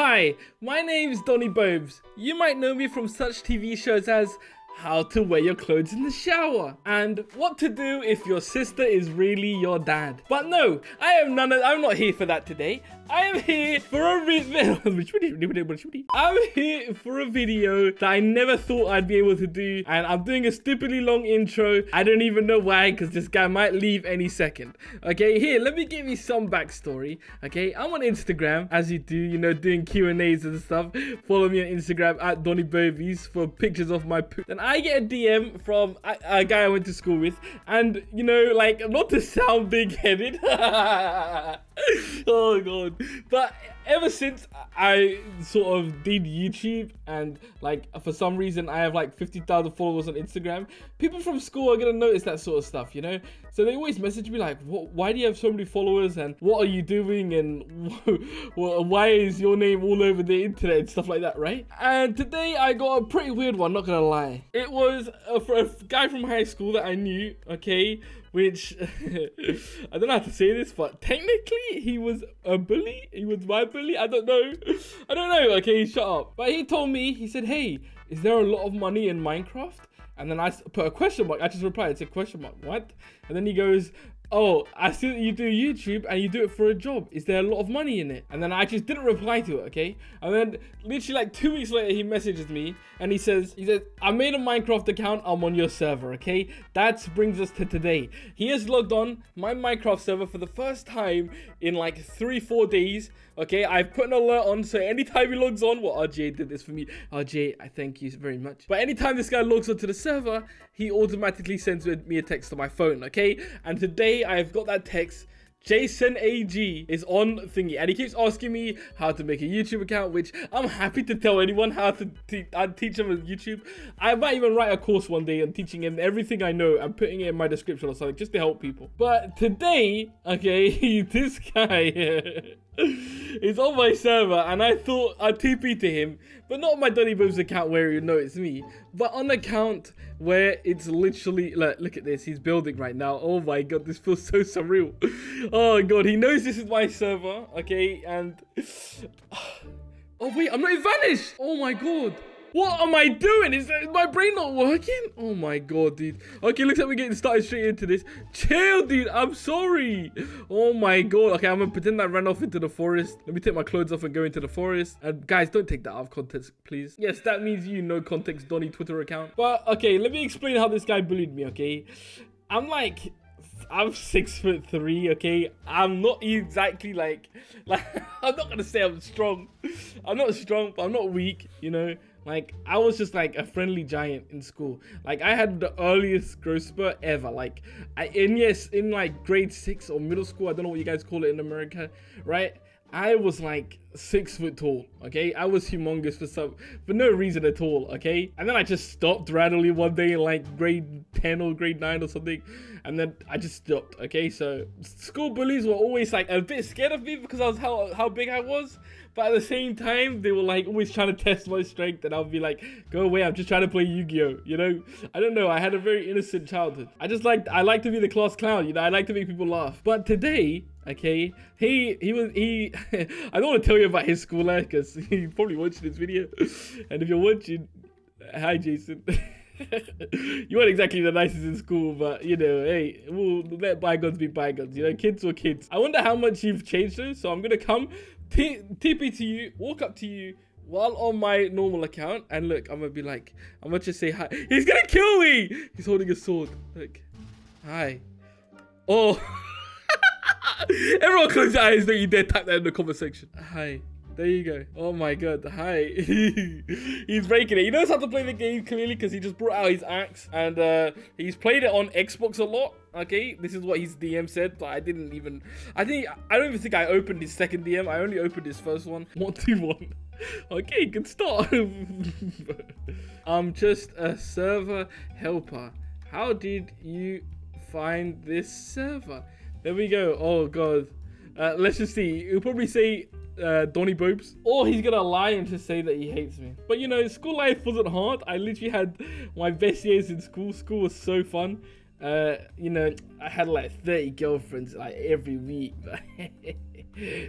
Hi, my name is Doni Bobes. You might know me from such TV shows as How to Wear Your Clothes in the Shower and What to Do If Your Sister Is Really Your Dad. But no, I'm not here for that today. I'm here for a video that I never thought I'd be able to do, and I'm doing a stupidly long intro. I don't even know why, because this guy might leave any second. Okay, here, let me give you some backstory. Okay, I'm on Instagram, as you do, you know, doing Q&As and stuff. Follow me on Instagram at Doni Bobes for pictures of my poop. Then I get a DM from a guy I went to school with, and, you know, like, not to sound big-headed. Oh god. But ever since I sort of did YouTube, and like for some reason I have like 50,000 followers on Instagram, people from school are gonna notice that sort of stuff, you know? So they always message me like, why do you have so many followers, and what are you doing, and why is your name all over the internet and stuff like that, right? And today I got a pretty weird one, not gonna lie. It was for a guy from high school that I knew, okay? Which, I don't know how to say this, but technically he was a bully. He was my bully. I don't know. Okay, shut up. But he told me, he said, hey, is there a lot of money in Minecraft? And then I put a question mark. I just replied, it's a question mark, what? And then he goes, oh, I see that you do YouTube and you do it for a job. Is there a lot of money in it? And then I just didn't reply to it, okay? And then literally like 2 weeks later, he messages me and he says, I made a Minecraft account. I'm on your server, okay? That brings us to today. He has logged on my Minecraft server for the first time in like 3-4 days, okay? I've put an alert on, so anytime he logs on, well, RJ did this for me. RJ, I thank you very much. But anytime this guy logs onto the server, he automatically sends me a text on my phone, okay? And today, I've got that text. Jason AG is on thingy, and he keeps asking me how to make a YouTube account, which I'm happy to tell anyone how to teach them YouTube. I might even write a course one day on teaching him everything I know and putting it in my description or something, just to help people. But today, okay, this guy is on my server, and I thought I'd TP to him, but not on my Doni Bobes account where you know it's me, but on account where it's literally, look at this, he's building right now. Oh my god, this feels so surreal. Oh god, he knows this is my server, okay, and oh wait, I'm not even vanished. Oh my god, what am I doing? Is my brain not working? Oh my god, dude. Okay, looks like we're getting started straight into this. Chill, dude, I'm sorry. Oh my god. Okay, I'm gonna pretend I ran off into the forest. Let me take my clothes off and go into the forest. And guys, don't take that out of context, please. Yes, that means you know context Doni Twitter account. But okay, let me explain how this guy bullied me, okay? I'm 6'3", okay? I'm not exactly like I'm not gonna say I'm strong. I'm not strong, but I'm not weak, you know? Like, I was just like a friendly giant in school. Like, I had the earliest growth spurt ever. Like, in like grade 6 or middle school, I don't know what you guys call it in America, right? I was like 6 foot tall, okay? I was humongous for no reason at all, okay? And then I just stopped randomly one day in like grade 10 or grade 9 or something, and then I just stopped, okay? So school bullies were always like a bit scared of me because I was how big I was, but at the same time they were like always trying to test my strength, and I'll be like, go away, I'm just trying to play Yu-Gi-Oh, you know? I don't know, I had a very innocent childhood. I like to be the class clown, you know? I like to make people laugh. But today, okay, he I don't want to tell you about his school life because you're probably watching this video, and if you're watching, hi Jason. You weren't exactly the nicest in school, but you know, hey, we'll let bygones be bygones, you know? Kids were kids. I wonder how much you've changed though, so I'm gonna come TP to you, walk up to you while on my normal account, and look, I'm gonna be like, I'm gonna just say hi. He's gonna kill me. He's holding a sword. Look, hi. Oh. Everyone close your eyes, don't you dare type that in the comment section. Hi. There you go. Oh my god. Hi. He's breaking it. He knows how to play the game clearly because he just brought out his axe, and he's played it on Xbox a lot. Okay, this is what his DM said, but I don't even think I opened his second DM. I only opened his first one. What do you want? Okay, good start. I'm just a server helper. How did you find this server? There we go. Oh god. Let's just see. He'll probably say Doni Bobes, or he's gonna lie and just say that he hates me. But you know, school life wasn't hard. I literally had my best years in school. School was so fun. You know, I had like 30 girlfriends like every week.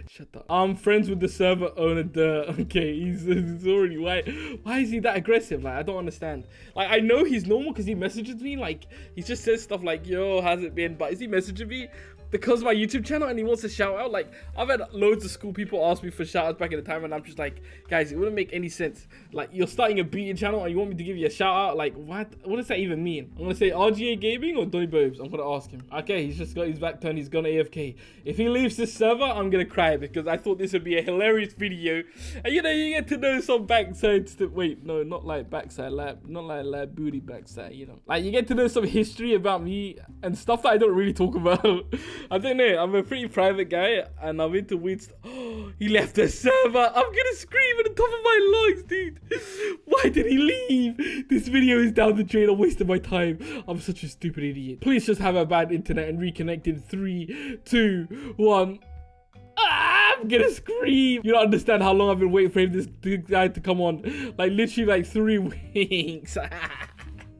Shut up. I'm friends with the server owner, duh. Okay, he's already white. Why is he that aggressive? Like, I don't understand. Like, I know he's normal because he messages me. Like, he just says stuff like, yo, how's it been? But is he messaging me because of my YouTube channel and he wants to shout out? Like, I've had loads of school people ask me for shout outs back in the time, and I'm just like, guys, it wouldn't make any sense. Like, you're starting a beating channel and you want me to give you a shout out? Like, what does that even mean? I'm gonna say RGA Gaming or Doni Bobes. I'm gonna ask him. Okay, he's just got his back turned. He's gone AFK. If he leaves this server, I'm gonna cry because I thought this would be a hilarious video. And you know, you get to know some backside stuff. Wait, no, not like backside lab, not like lab booty backside, you know. Like, you get to know some history about me and stuff that I don't really talk about. I don't know. I'm a pretty private guy, and I'm into weird stuff. Oh, he left the server. I'm gonna scream at the top of my lungs, dude. Why did he leave? This video is down the drain. I wasted my time. I'm such a stupid idiot. Please just have a bad internet and reconnect in 3, 2, 1. Ah, I'm gonna scream. You don't understand how long I've been waiting for this guy to come on. Like, literally, like 3 weeks.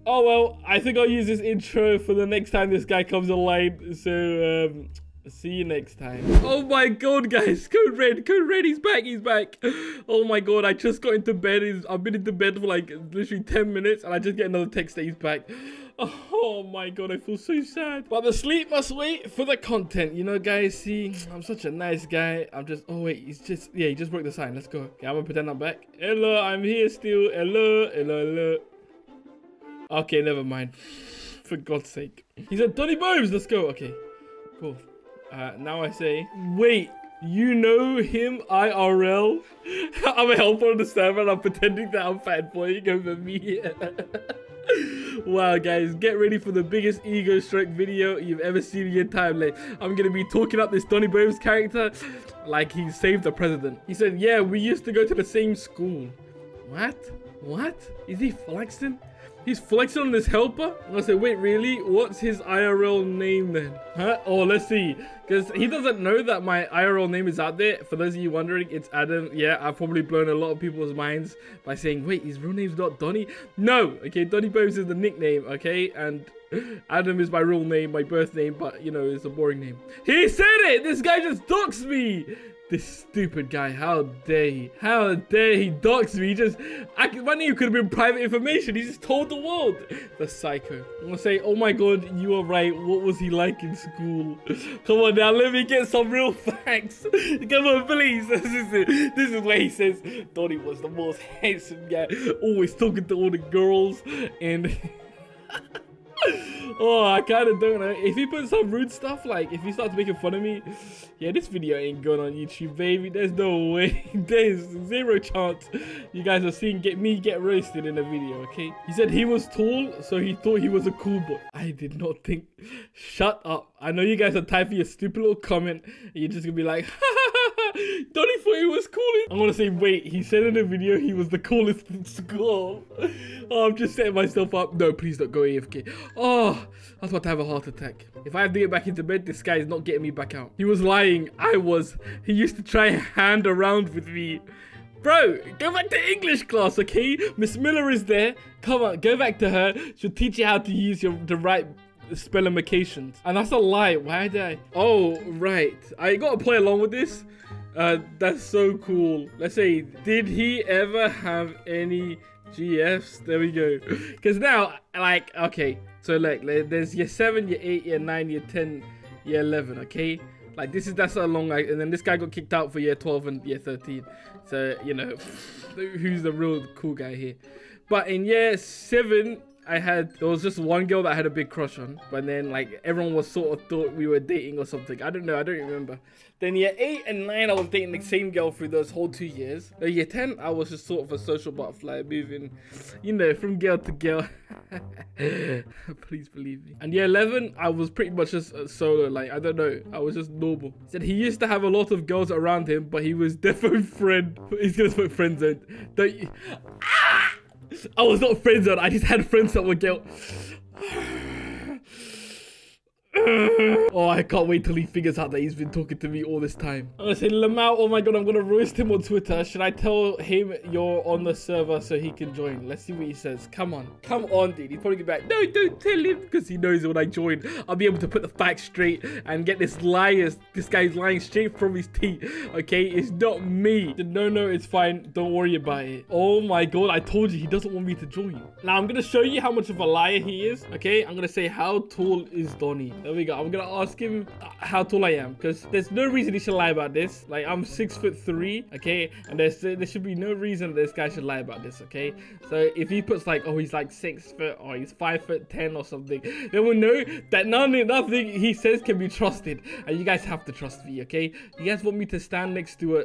Oh well, I think I'll use this intro for the next time this guy comes online, so see you next time. Oh my god, guys, Code Red, he's back. Oh my god, I just got into bed. I've been into bed for like literally 10 minutes and I just get another text that he's back. Oh my god, I feel so sad. But the sleep must wait for the content, you know, guys. See, I'm such a nice guy. I'm just, oh wait, he's just, yeah, he just broke the sign. Let's go. Okay, I'm gonna pretend I'm back. Hello, I'm here still. Hello. Okay, never mind. For God's sake. He said, Doni Bobes, let's go. Okay, cool. Now I say, wait, you know him IRL? I'm a helper on the server and I'm pretending that I'm fanboying over me. Wow, guys, get ready for the biggest ego stroke video you've ever seen in your time. Like, I'm gonna be talking up this Doni Bobes character like he saved the president. He said, yeah, we used to go to the same school. What? What? Is he flexing? He's flexing on this helper? And I said, wait, really? What's his IRL name then? Huh? Oh, let's see. Because he doesn't know that my IRL name is out there. For those of you wondering, it's Adam. Yeah, I've probably blown a lot of people's minds by saying, wait, his real name's not Donnie? No! Okay, Doni Bobes is the nickname, okay? And Adam is my real name, my birth name, but, you know, it's a boring name. He said it! This guy just doxed me! This stupid guy, how dare he dox me. He just, my name could have been private information. He just told the world. The psycho. I'm gonna say, oh my god, you are right. What was he like in school? Come on now, let me get some real facts. Come on, please. This is where he says, Doni was the most handsome guy. Always talking to all the girls and... Oh, I kind of don't know. If he puts some rude stuff, like if he starts making fun of me, yeah, this video ain't going on YouTube, baby. There's no way. There's zero chance you guys are seeing me get roasted in a video, okay? He said he was tall, so he thought he was a cool boy. I did not think. Shut up. I know you guys are typing your stupid little comment, and you're just going to be like, Doni thought he was cool. I'm going to say, wait, he said in the video he was the coolest in school. Oh, I'm just setting myself up. No, please don't go AFK. Oh, I was about to have a heart attack. If I have to get back into bed, this guy is not getting me back out. He was lying. He used to try and hand around with me. Bro, go back to English class, okay? Miss Miller is there. Come on, go back to her. She'll teach you how to use the right... spellifications. And that's a lie. Why did I? Oh, right. I gotta play along with this. That's so cool. Let's say, did he ever have any GFs? There we go. Because now, like, okay. So, like, there's year 7, year 8, year 9, year 10, year 11, okay? Like, that's a long, like, and then this guy got kicked out for year 12 and year 13. So, you know, who's the real cool guy here? But in year 7... there was just one girl that I had a big crush on, but then like everyone was thought we were dating or something. I don't know, I don't remember. Then year 8 and 9, I was dating the same girl through those whole 2 years. Then year 10, I was just sort of a social butterfly moving, you know, from girl to girl. Please believe me. And year 11, I was pretty much just solo. Like, I don't know, I was just normal. He said he used to have a lot of girls around him, but he was defo friend. He's gonna put friend zone. Don't you? Ah! I was not friend zoned. I just had friends that were guilt. Oh, I can't wait till he figures out that he's been talking to me all this time. I'm gonna say, Lamau, oh my god, I'm gonna roast him on Twitter. Should I tell him you're on the server so he can join? Let's see what he says. Come on. Come on, dude. He's probably gonna be like, no, don't tell him, because he knows when I join, I'll be able to put the facts straight and get this liar. This guy's lying straight from his teeth. Okay, it's not me. No, it's fine. Don't worry about it. Oh my god, I told you he doesn't want me to join. Now, I'm gonna show you how much of a liar he is. Okay, I'm gonna say, how tall is Doni? There we go. I'm gonna ask him how tall I am, because there's no reason he should lie about this. Like, I'm 6'3", okay, and there should be no reason this guy should lie about this, okay? So if he puts like, oh, he's like 6 foot, or he's 5'10" or something, then we'll know that nothing he says can be trusted, and you guys have to trust me, okay? You guys want me to stand next to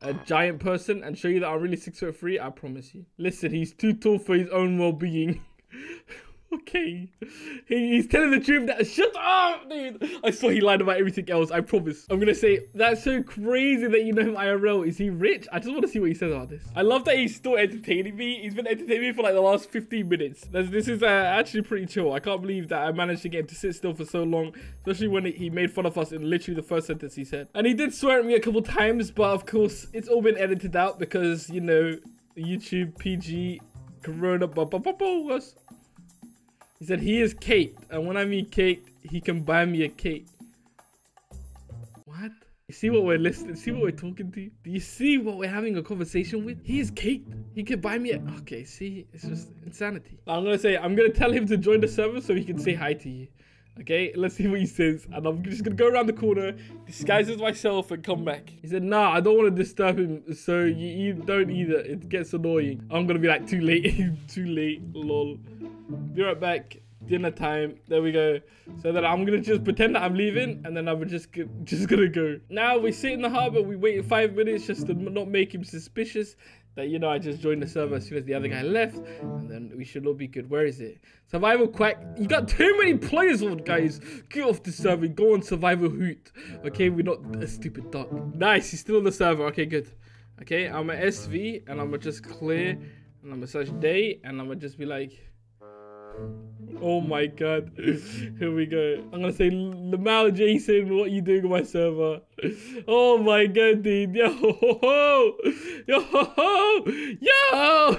a giant person and show you that I'm really 6'3"? I promise you. Listen, he's too tall for his own well-being. Okay, he's telling the truth. That shut up, dude. I saw he lied about everything else, I promise. I'm gonna say, that's so crazy that you know him IRL. Is he rich? I just want to see what he says about this. I love that he's still entertaining me. He's been entertaining me for like the last 15 minutes. This is actually pretty chill. I can't believe that I managed to get him to sit still for so long, especially when he made fun of us in literally the first sentence he said. And he did swear at me a couple times, but of course it's all been edited out because, you know, YouTube PG Corona. He said he is caked, and when I mean caked, he can buy me a cake. What? You see what we're listening? See what we're talking to? Do you see what we're having a conversation with? He is caked. He can buy me a... Okay, see? It's just insanity. I'm gonna say, I'm gonna tell him to join the server so he can say hi to you. Okay, let's see what he says. And I'm just gonna go around the corner, disguise as myself, and come back. He said, nah, I don't want to disturb him, so you don't either. It gets annoying. I'm gonna be like, too late. Too late, lol. Be right back. Dinner time. There we go. So then I'm gonna just pretend that I'm leaving, and then I'm just gonna go. Now we sit in the harbor. We wait 5 minutes just to not make him suspicious that, you know, I just joined the server as soon as the other guy left, and then we should all be good. Where is it? Survival quack. You got too many players on, guys. Get off the server. Go on Survival hoot. Okay, we're not a stupid duck. Nice. He's still on the server. Okay, good. Okay, I'm at SV, and I'm gonna just clear, and I'm gonna search day, and I'm gonna just be like, oh my god, here we go. I'm gonna say, Lamau Jason, what are you doing on my server? Oh my god, dude. Yo ho ho, yo ho ho, yo. Oh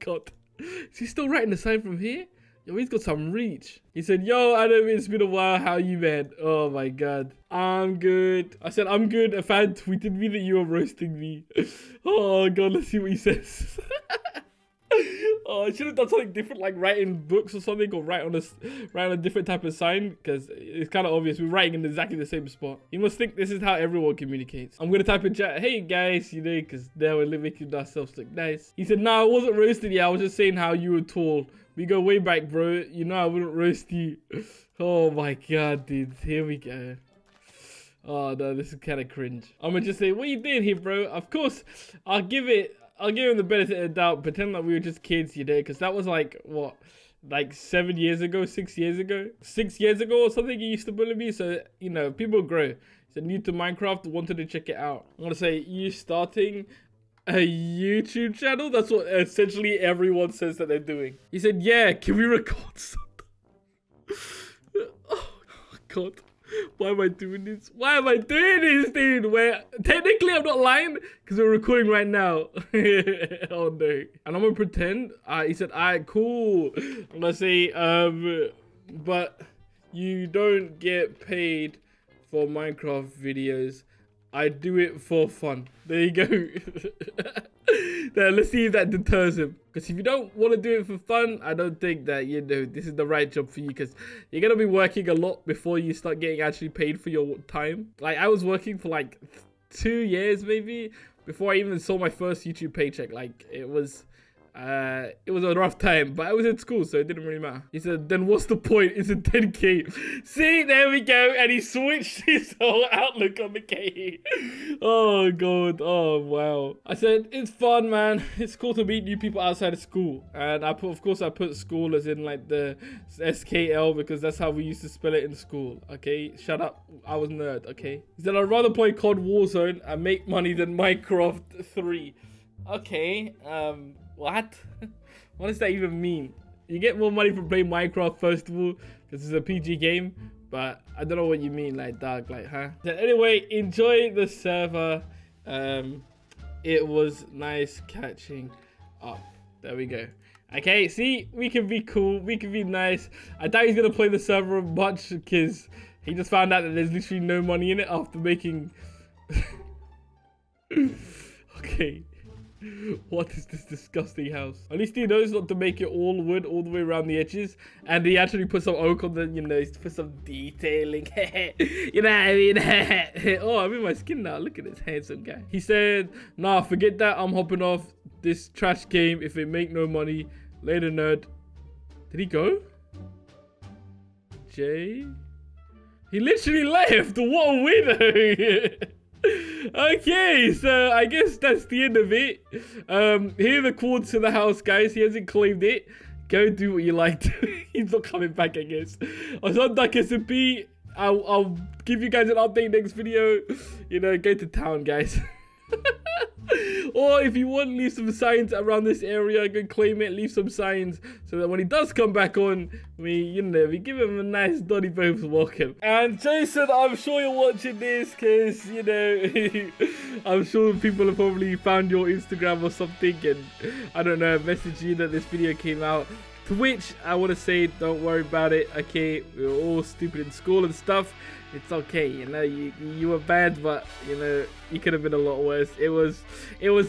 god, is he still writing the sign from here? Yo, he's got some reach. He said, yo Adam, it's been a while, how you been? Oh my god, I'm good. I said, I'm good. A fan tweeted me that you were roasting me. Oh god, let's see what he says. Oh, I should have done something different, like writing books or something, or write on a different type of sign, because it's kind of obvious we're writing in exactly the same spot. You must think this is how everyone communicates. I'm gonna type in chat, hey guys, you know, because now we're making ourselves look nice. He said, nah, I wasn't roasting you. I was just saying how you were tall. We go way back, bro. You know I wouldn't roast you. Oh my god, dude. Here we go. Oh no, this is kind of cringe. I'm gonna just say, what are you doing here, bro? Of course, I'll give him the benefit of the doubt, pretend that we were just kids, you know, because that was like, what, like 7 years ago, 6 years ago? 6 years ago or something, he used to bully me, so, you know, people grow. So new to Minecraft, wanted to check it out. I'm gonna say, you starting a YouTube channel? That's what essentially everyone says that they're doing. He said, yeah, can we record something? Oh, God. Why am I doing this? Why am I doing this, dude? Where technically I'm not lying because we're recording right now. Oh no! And I'm gonna pretend. He said, "Alright, cool." I'm gonna say, but you don't get paid for Minecraft videos. I do it for fun. There you go. Now, let's see if that deters him. Because if you don't want to do it for fun, I don't think that, you know, this is the right job for you. Because you're going to be working a lot before you start getting actually paid for your time. Like, I was working for like 2 years, maybe, before I even saw my first YouTube paycheck. Like, it was a rough time, but I was at school, so it didn't really matter. He said, then what's the point? It's a 10K. See, there we go. And he switched his whole outlook on the K. Oh god. Oh wow. I said, it's fun, man. It's cool to meet new people outside of school. And I put, of course I put school as in like the SKL, because that's how we used to spell it in school. Okay, shut up, I was a nerd. Okay, he said, I'd rather play Cold Warzone and make money than Minecraft 3. Okay, what? What does that even mean? You get more money from playing Minecraft, first of all, because it's a PG game. but I don't know what you mean, like dark, like huh? Anyway, enjoy the server. It was nice catching up. There we go. Okay, see, we can be cool, we can be nice. I doubt he's gonna play the server much because he just found out that there's literally no money in it after making. Okay. What is this disgusting house? At least he knows not to make it all wood all the way around the edges. And he actually put some oak on the, you know, for some detailing. You know what I mean? Oh, I'm in my skin now. Look at this handsome guy. He said, nah, forget that. I'm hopping off this trash game if it make no money. Later, nerd. Did he go? Jay? He literally left. What a weirdo. Okay, so I guess that's the end of it. Here are the cords to the house, guys. He hasn't claimed it. Go do what you like. He's not coming back, I guess. I was on Duck SMP. I'll give you guys an update next video. You know, go to town, guys. Or if you want, leave some signs around this area. Go claim it. Leave some signs so that when he does come back on, we give him a nice Doni Bobes welcome. And Jason, I'm sure you're watching this because, you know, I'm sure people have probably found your Instagram or something and, I don't know, messaged you that this video came out. To which I want to say, don't worry about it, okay? We were all stupid in school and stuff. It's okay, you know, you were bad, but, you know, you could have been a lot worse. It was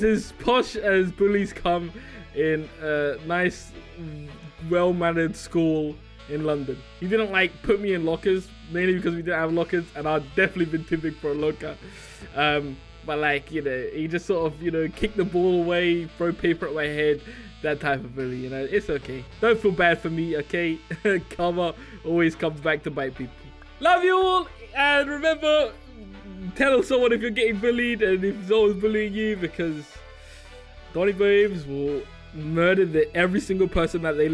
as posh as bullies come in a nice, well-mannered school in London. He didn't, like, put me in lockers, mainly because we didn't have lockers, and I'd definitely been too big for a locker. But, like, you know, he just sort of, you know, kicked the ball away, throw paper at my head, that type of bully, you know. It's okay. Don't feel bad for me, okay? Karma always comes back to bite people. Love you all, and remember, tell someone if you're getting bullied and if someone's bullying you, because Doni Bobes will murder every single person that they love.